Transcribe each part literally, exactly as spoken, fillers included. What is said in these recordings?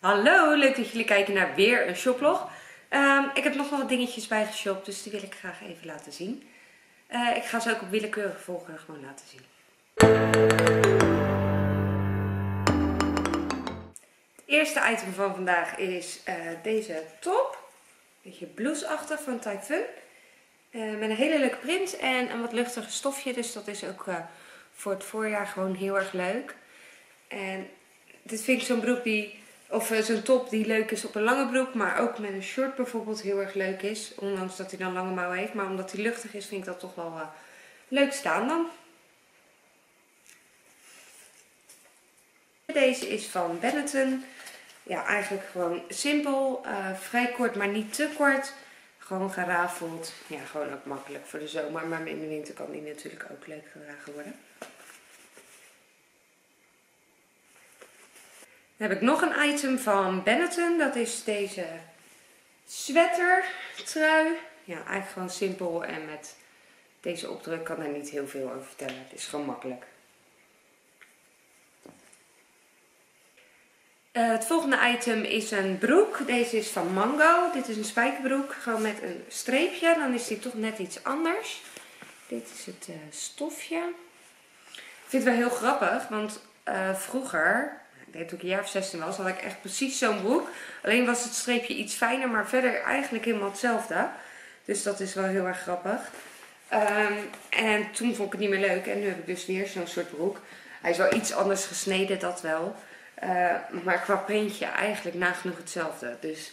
Hallo, leuk dat jullie kijken naar weer een shoplog. Um, ik heb nog wel wat dingetjes bij geshopt, dus die wil ik graag even laten zien. Uh, ik ga ze ook op willekeurige volgorde gewoon laten zien. Het eerste item van vandaag is uh, deze top. Een beetje blouseachtig van Typhoon. Uh, met een hele leuke print en een wat luchtiger stofje, dus dat is ook uh, voor het voorjaar gewoon heel erg leuk. En dit vind ik zo'n broek die... Of zo'n top die leuk is op een lange broek, maar ook met een shirt bijvoorbeeld heel erg leuk is. Ondanks dat hij dan lange mouwen heeft, maar omdat hij luchtig is vind ik dat toch wel uh, leuk staan dan. Deze is van Benetton. Ja, eigenlijk gewoon simpel. Uh, vrij kort, maar niet te kort. Gewoon gerafeld. Ja, gewoon ook makkelijk voor de zomer, maar in de winter kan die natuurlijk ook leuk gedragen worden. Dan heb ik nog een item van Benetton, dat is deze sweater trui. Ja, eigenlijk gewoon simpel en met deze opdruk kan daar niet heel veel over vertellen. Het is gewoon makkelijk. Uh, het volgende item is een broek. Deze is van Mango. Dit is een spijkerbroek, gewoon met een streepje. Dan is die toch net iets anders. Dit is het uh, stofje. Ik vind het wel heel grappig, want uh, vroeger... Ik deed toen ik een jaar of zestien was, had ik echt precies zo'n broek. Alleen was het streepje iets fijner, maar verder eigenlijk helemaal hetzelfde. Dus dat is wel heel erg grappig. Um, en toen vond ik het niet meer leuk. En nu heb ik dus weer zo'n soort broek. Hij is wel iets anders gesneden, dat wel. Uh, maar qua printje eigenlijk nagenoeg hetzelfde. Dus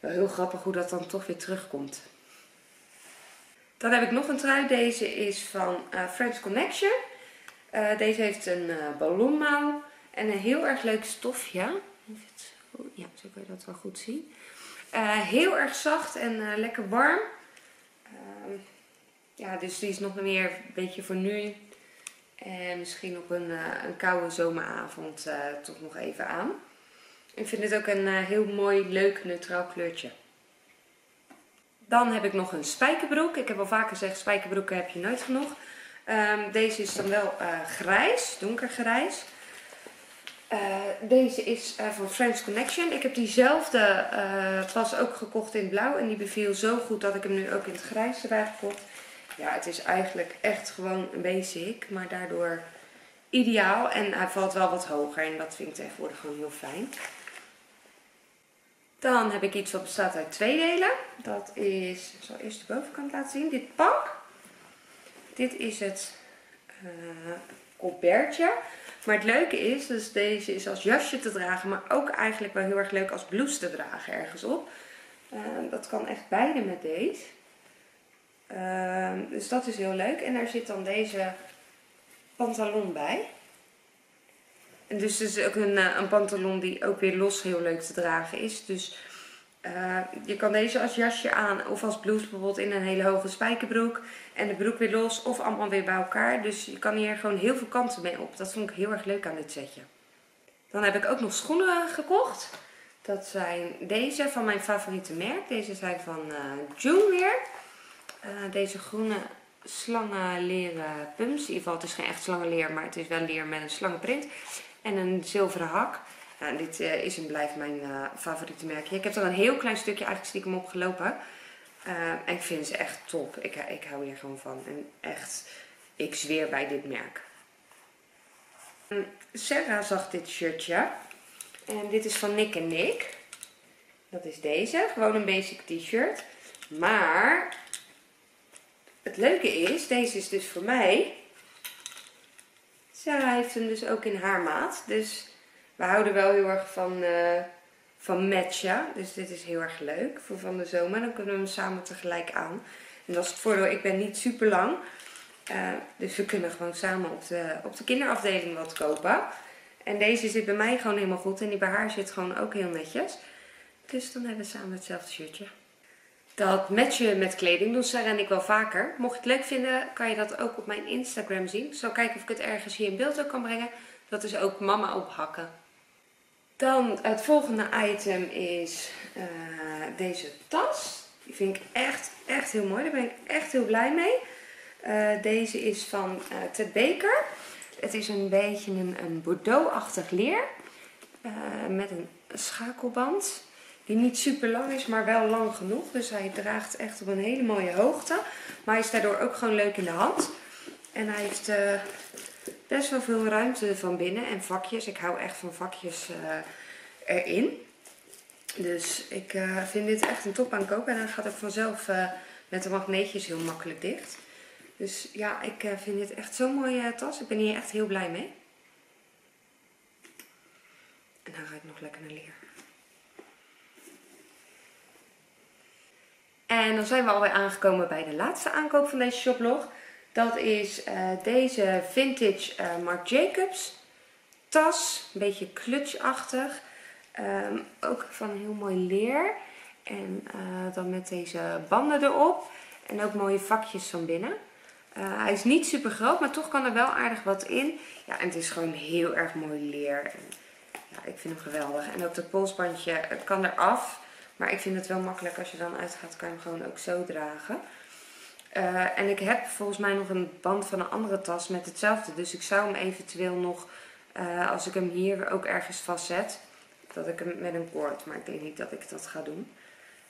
wel heel grappig hoe dat dan toch weer terugkomt. Dan heb ik nog een trui. Deze is van uh, French Connection. Uh, deze heeft een uh, ballonmouw. En een heel erg leuk stofje. Ja, zo kan je dat wel goed zien. Uh, heel erg zacht en uh, lekker warm. Uh, ja, dus die is nog meer een beetje voor nu. En misschien op een, uh, een koude zomeravond uh, toch nog even aan. Ik vind het ook een uh, heel mooi, leuk, neutraal kleurtje. Dan heb ik nog een spijkerbroek. Ik heb al vaker gezegd, spijkerbroeken heb je nooit genoeg. Um, deze is dan wel uh, grijs, donkergrijs. Uh, deze is uh, van French Connection. Ik heb diezelfde uh, pas ook gekocht in blauw. En die beviel zo goed dat ik hem nu ook in het grijs erbij heb gekocht. Ja, het is eigenlijk echt gewoon een basic. Maar daardoor ideaal. En hij valt wel wat hoger. En dat vind ik tegenwoordig gewoon heel fijn. Dan heb ik iets wat bestaat uit twee delen. Dat is... Ik zal eerst de bovenkant laten zien. Dit pak. Dit is het... Uh, colbertje. Maar het leuke is, dus deze is als jasje te dragen, maar ook eigenlijk wel heel erg leuk als blouse te dragen ergens op. Uh, dat kan echt beide met deze. Uh, dus dat is heel leuk. En daar zit dan deze pantalon bij. En dus het is ook een, uh, een pantalon die ook weer los heel leuk te dragen is. Dus uh, je kan deze als jasje aan of als blouse bijvoorbeeld in een hele hoge spijkerbroek. En de broek weer los of allemaal weer bij elkaar. Dus je kan hier gewoon heel veel kanten mee op. Dat vond ik heel erg leuk aan dit setje. Dan heb ik ook nog schoenen gekocht. Dat zijn deze van mijn favoriete merk. Deze zijn van uh, June weer. Uh, deze groene slangenleren pumps. In ieder geval, het is geen echt slangenleer, maar het is wel leer met een slangenprint. En een zilveren hak. Nou, dit uh, is en blijft mijn uh, favoriete merkje. Ik heb er een heel klein stukje eigenlijk stiekem op gelopen. Uh, en ik vind ze echt top. Ik, ik hou hier gewoon van. En echt, ik zweer bij dit merk. Um, Sarah zag dit shirtje. En dit is van Nick en Nick. Dat is deze. Gewoon een basic t-shirt. Maar het leuke is, deze is dus voor mij. Sarah heeft hem dus ook in haar maat. Dus we houden wel heel erg van... Uh, Van matchen. Dus dit is heel erg leuk voor van de zomer. Dan kunnen we hem samen tegelijk aan. En dat is het voordeel. Ik ben niet super lang. Uh, dus we kunnen gewoon samen op de, op de kinderafdeling wat kopen. En deze zit bij mij gewoon helemaal goed. En die bij haar zit gewoon ook heel netjes. Dus dan hebben we samen hetzelfde shirtje. Dat matchen met kleding doen Sarah en ik wel vaker. Mocht je het leuk vinden, kan je dat ook op mijn Instagram zien. Ik zal kijken of ik het ergens hier in beeld ook kan brengen. Dat is ook Mamma op Hakken. Dan het volgende item is uh, deze tas. Die vind ik echt, echt heel mooi. Daar ben ik echt heel blij mee. Uh, deze is van uh, Ted Baker. Het is een beetje een, een bordeauxachtig leer. Uh, met een schakelband. Die niet super lang is, maar wel lang genoeg. Dus hij draagt echt op een hele mooie hoogte. Maar hij is daardoor ook gewoon leuk in de hand. En hij heeft uh, best wel veel ruimte van binnen en vakjes. Ik hou echt van vakjes uh, erin. Dus ik uh, vind dit echt een top aankoop. En hij gaat ook vanzelf uh, met de magneetjes heel makkelijk dicht. Dus ja, ik uh, vind dit echt zo'n mooie tas. Ik ben hier echt heel blij mee. En dan ga ik nog lekker naar leer. En dan zijn we alweer aangekomen bij de laatste aankoop van deze shoplog. Dat is uh, deze vintage uh, Marc Jacobs tas. Een beetje clutchachtig. Um, ook van heel mooi leer. En uh, dan met deze banden erop. En ook mooie vakjes van binnen. Uh, hij is niet super groot, maar toch kan er wel aardig wat in. Ja, en het is gewoon heel erg mooi leer. En, ja, ik vind hem geweldig. En ook dat polsbandje kan eraf. Maar ik vind het wel makkelijk als je dan uitgaat, kan je hem gewoon ook zo dragen. Uh, en ik heb volgens mij nog een band van een andere tas met hetzelfde. Dus ik zou hem eventueel nog, uh, als ik hem hier ook ergens vastzet, dat ik hem met een koord. Maar ik denk niet dat ik dat ga doen.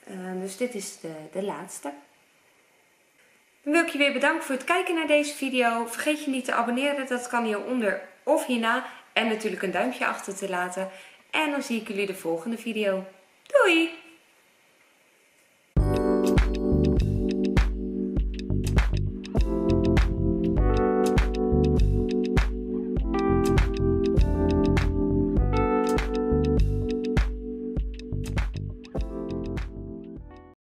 Uh, dus dit is de, de laatste. Dan wil ik je weer bedanken voor het kijken naar deze video. Vergeet je niet te abonneren, dat kan hieronder of hierna. En natuurlijk een duimpje achter te laten. En dan zie ik jullie de volgende video. Doei!